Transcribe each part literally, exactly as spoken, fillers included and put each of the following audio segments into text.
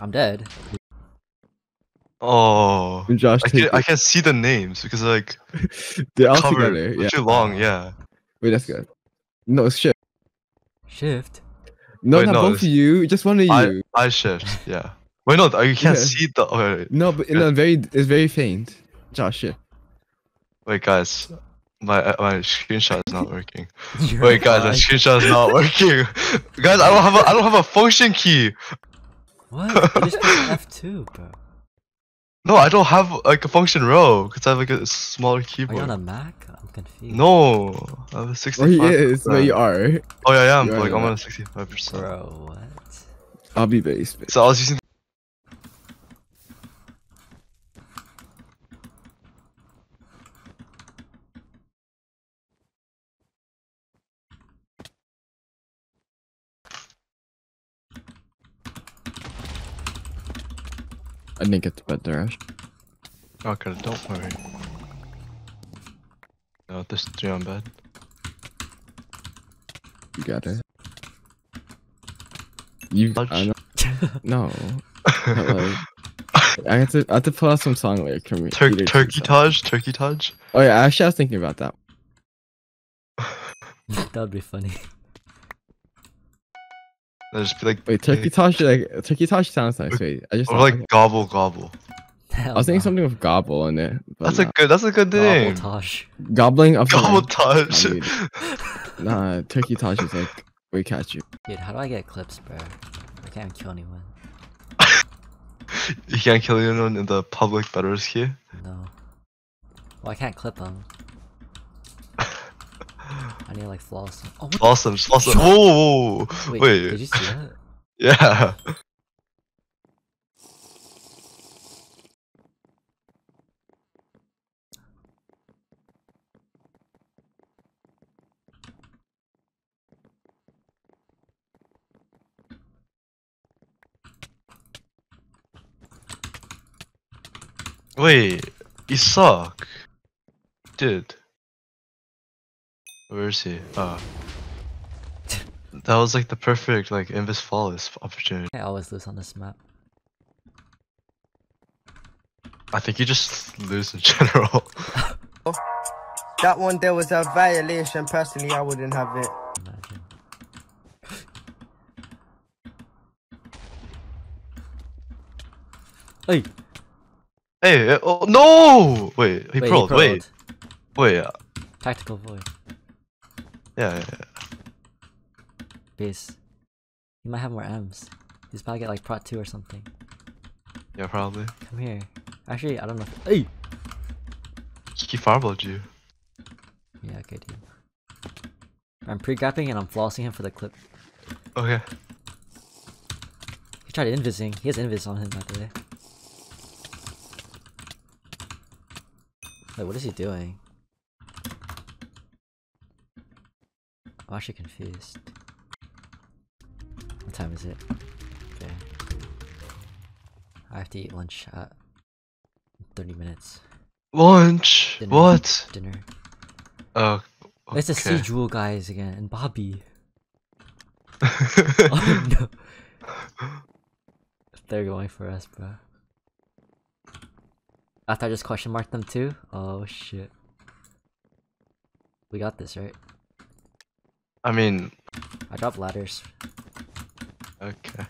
I'm dead. Oh, and Josh, I, can, I can see the names because like they're all together. Yeah. Too long, yeah. Wait, that's good. No, it's shift. Shift. No, wait, not no, both of you. Just one of I, you. I shift. Yeah. Wait, no, you can't yeah. see the. Wait, wait. No, but no, very it's very faint. Josh, shift. Wait, guys, my my screenshot is not working. Wait, guys, my screenshot is not working. Guys, I don't have a I don't have a function key. What? You just F two, bro. No, I don't have like a function row because I have like a smaller keyboard. Are you on a Mac? I'm confused. No, I have a sixty-five percent. Oh, he is. No, you are. Oh yeah, I am. Like I'm on a sixty-five percent. Bro, what? I'll be base. So I was using. I didn't get to bed there, Ash. Okay, don't worry. No, there's three on bed. You got it. You I No. I have to I have to pull out some song later. Can we Tur Turkey Taj? Turkey Taj? Oh yeah, actually I was thinking about that. That'd be funny. I just be like, wait, Turkey Tosh, like Turkey Tosh sounds nice. Wait, I just or like, like gobble gobble. Hell I was thinking no. something with gobble in it. That's nah. a good. That's a good thing. Gobble Tosh. Gobbling of Gobble Tosh. Nah, Turkey Tosh is like we catch you. Dude, how do I get clips, bro? I can't kill anyone. You can't kill anyone in the public batterers queue. No. Well, I can't clip them. I need to like floss them. Oh, floss them, floss them. Oh, wait, wait. Did you see that? Yeah. Wait, you suck, dude. Where is he? Oh. That was like the perfect like Invis Flawless opportunity. I always lose on this map. I think you just lose in general. That one there was a violation. Personally, I wouldn't have it. Imagine. Hey! Hey! Oh no! Wait, he prolled. Wait, wait. Uh... Tactical void. Yeah, yeah, yeah. Base. He might have more M's. He's probably get like prot two or something. Yeah, probably. Come here. Actually, I don't know. Hey! He fireballed you. Yeah, okay, dude. I'm pre-gapping and I'm flossing him for the clip. Okay. He tried invising. He has invis on him, by the way. Wait, what is he doing? I'm actually confused. What time is it? Okay. I have to eat lunch at thirty minutes. Lunch? Dinner. What? Dinner. Oh. Okay. It's the Sea Jewel guys again and Bobby. Oh no. They're going for us, bro. After I just question marked them too? Oh shit. We got this, right? I mean... I dropped ladders. Okay.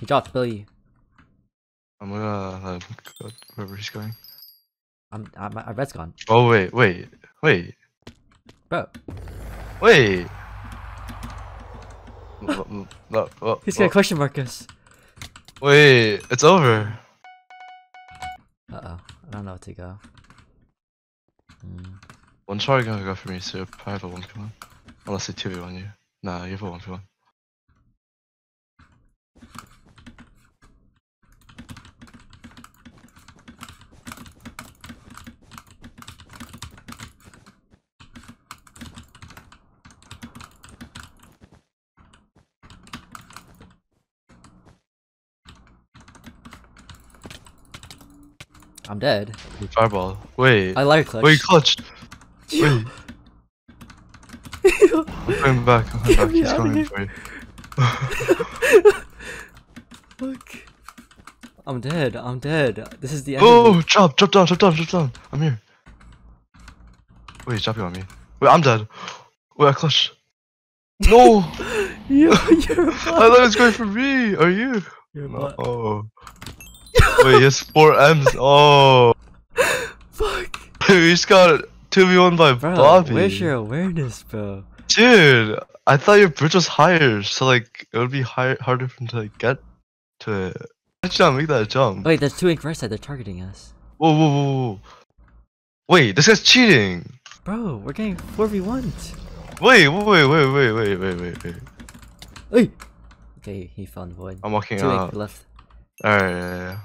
He dropped Billy. I'm gonna... Uh, wherever he's going. I'm... I, my red's gone. Oh wait, wait, wait. Bro. Wait! no, no, no, he's gonna no. question mark us. Wait, it's over. Uh-oh. I don't know where to go. Hmm. One shot gonna go for me, so I have a one v one. Unless they two v one you. Nah, you have a one v one. I'm dead. Fireball. Wait. I like clutch. Wait, clutch! Wait. I'm going back, I'm going back, he's going for it. Look. I'm dead. I'm dead. This is the end. Oh, of jump, jump down, jump down, jump down. I'm here. Wait, jumping on me. Wait, I'm dead. Wait, I clutched. No. you, you're. I thought it was going for me. Are you? You're not. Oh. Wait, he has four M's. Oh. Fuck. We just got two v one by bro, Bobby. Where's your awareness, bro? Dude, I thought your bridge was higher, so like it would be higher, harder for him to like, get to it. How did you not make that jump? Wait, there's two ink right side. They're targeting us. Whoa, whoa, whoa, whoa! Wait, this guy's cheating. Bro, we're getting four v ones. Wait, wait, wait, wait, wait, wait, wait, wait. Wait. Okay, he found void. I'm walking two out. Two left. All right. Yeah, yeah.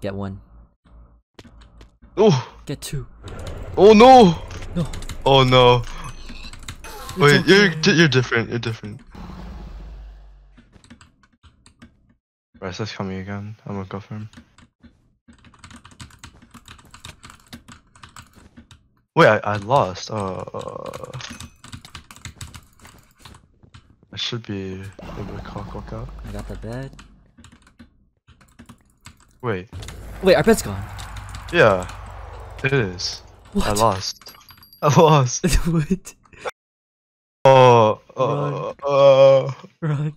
Get one. Oh. Get two. Oh no. No. Oh no. It's Wait, okay. you're you're different. You're different. Right, that's coming again. I'm gonna go for him. Wait, I I lost. Uh. I should be able to clock walk out. I got the bed. Wait. Wait, our bed's gone. Yeah, it is. What? I lost. I lost. What? Oh, uh, uh. Run.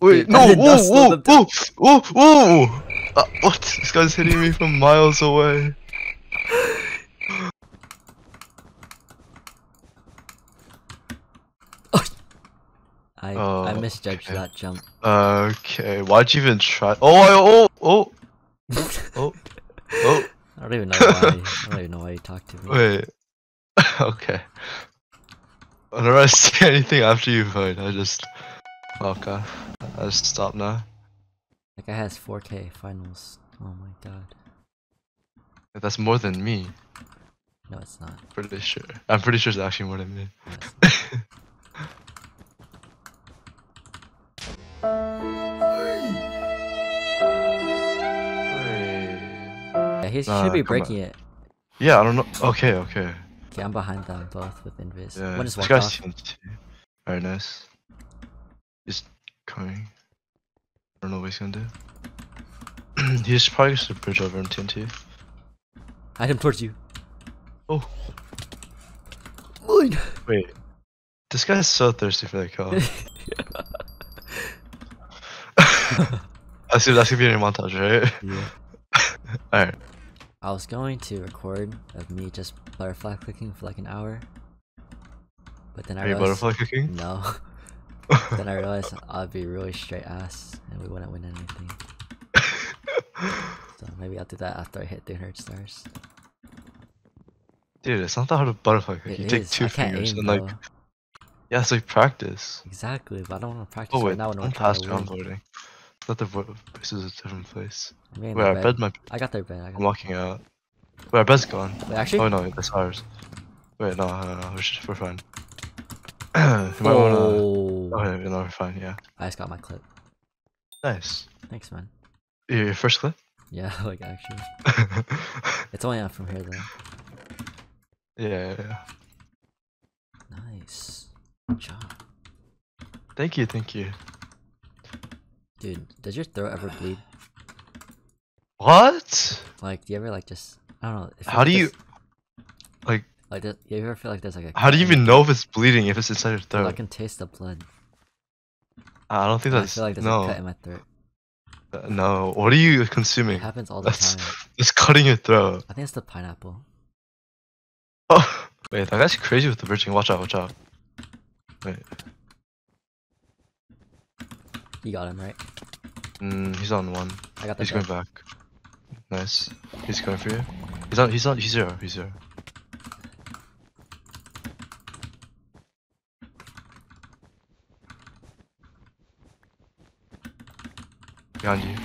Wait, Dude, no! Whoa, whoa, whoa, whoa, whoa! Uh, what? This guy's hitting me from miles away. I oh, I misjudged okay. that jump. Okay, why'd you even try? Oh, I, oh, oh, oh. Oh. I don't even know why. I don't even know why you talked to me. Wait. Okay. Whenever I see anything after you vote, I just walk off. I just stop now. That guy has four K finals. Oh my god. That's more than me. No, it's not. Pretty sure. I'm pretty sure it's actually more than me. No, He nah, should be breaking it. Yeah, I don't know. Okay, okay. Okay, I'm behind them both with invis. Yeah, one just walked off. Alright, nice. He's coming. I don't know what he's gonna do. He's probably gonna bridge over in T N T. Hide him towards you. Oh. Mine. Wait. This guy's so thirsty for that call. I see that's gonna be in your montage, right? Yeah. Alright. I was going to record of me just butterfly clicking for like an hour, but then I Are realized- you butterfly clicking? No. Then I realized I'd be really straight ass and we wouldn't win anything. So maybe I'll do that after I hit three hundred stars. Dude, it's not that hard to butterfly click. It you is. take two I can't fingers aim, and like- though. Yeah, it's like practice. Exactly, but I don't want to practice oh, wait, right now when I'm past onboarding. I thought the this is a different place. Wait, I bed. bed my. I got their bed. I got I'm walking out. Wait, our bed's gone. Wait, actually. Oh no, that's ours. Wait, no, no, no, we're, just, we're fine. you oh. might wanna. Oh, no, we're fine. Yeah. I just got my clip. Nice. Thanks, man. Your first clip? Yeah, like actually. It's only out from here though. Yeah, yeah. Nice. Good job. Thank you. Thank you. Dude, does your throat ever bleed? What? Like, do you ever like just I don't know. If How do you like? Like, do you ever feel like there's like a? How do you even know if it's bleeding if it's inside your throat? I can taste the blood. I don't think that's. I feel like there's no. a cut in my throat. Uh, no, what are you consuming? It happens all the that's, time. It's cutting your throat. I think it's the pineapple. Oh wait, that guy's crazy with the bridging. Watch out! Watch out! Wait. You got him, right? Mm, he's on one. I got the He's deck. going back. Nice. He's going for you. He's on he's on he's zero. He's zero. Behind you.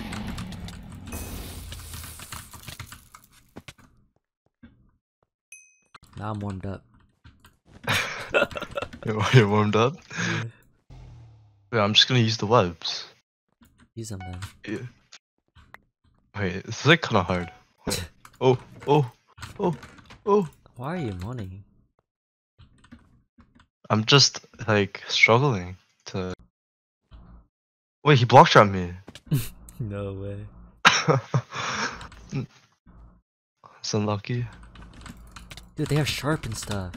Now I'm warmed up. you're, you're warmed up? Yeah. Wait, I'm just gonna use the webs. Use them then. Yeah. Wait, this is like kinda hard. oh, oh, oh, oh. Why are you moaning? I'm just like struggling to. Wait, he blocked shot me. No way. It's unlucky. Dude, they have sharp and stuff.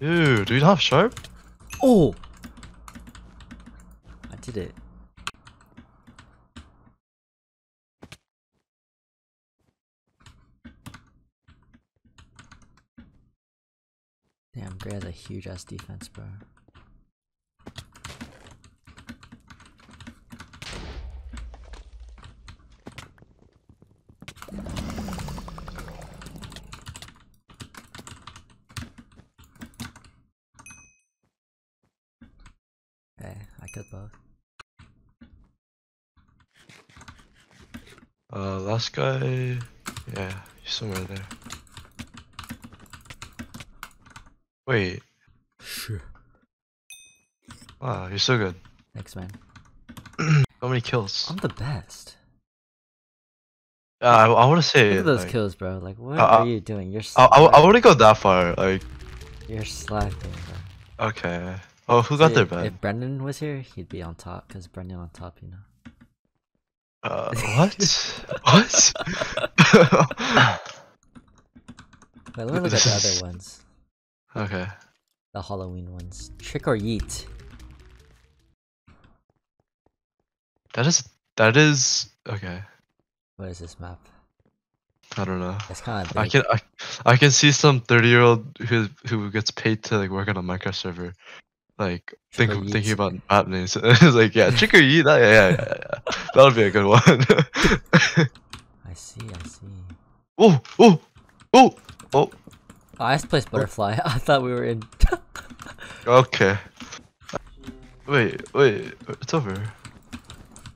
Dude, do you not have sharp? Oh! I did it. Damn, Gray has a huge ass defense, bro. Hey, I killed both. Uh, last guy. Yeah, he's somewhere there. Wait. Sure. Wow, you're so good. Thanks, man. How many kills? I'm the best. Uh, I, I want to say. Look at those like, kills, bro. Like, what uh, are you doing? You're. I I, I wouldn't go that far. Like. You're slacking, bro. Okay. Oh, who got See, their bed? If Brendan was here, he'd be on top. Cause Brendan on top, you know. Uh, what? What? Wait, let me look at the other ones. Okay. The Halloween ones. Trick or yeet. That is... That is... Okay. What is this map? I don't know. It's kind of I can I, I can see some thirty year old who who gets paid to like work on a Minecraft server. Like, think, thinking about map names. It's like, yeah, trick or yeet? That, yeah, yeah, yeah, yeah. That would be a good one. I see, I see. Oh! Oh! Oh! Oh! Oh, I just placed butterfly. I thought we were in. Okay. Wait, wait. It's over.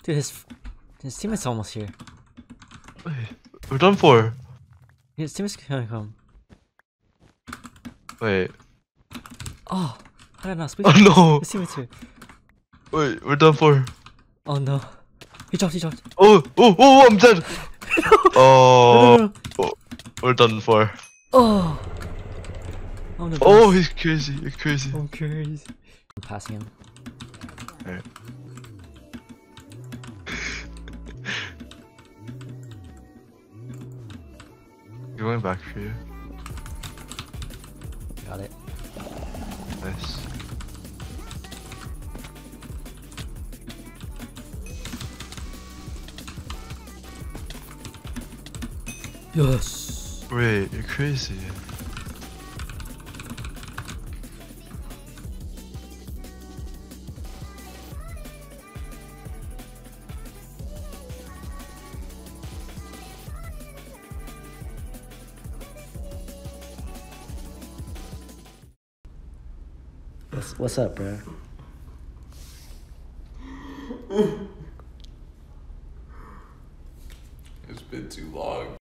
Dude, his his teammate's almost here. Wait, we're done for. His teammate's gonna come. Wait. Oh, I don't know. Speak oh no. His teammate's here. Wait, we're done for. Oh no. He dropped. He dropped. Oh, oh, oh! I'm dead. Oh. No, no, no. We're done for. Oh. Oh, he's crazy, you're crazy. I'm crazy. I'm passing him. Alright. Going back for you. Got it. Nice. Yes. Wait, you're crazy. What's up, bro? It's been too long.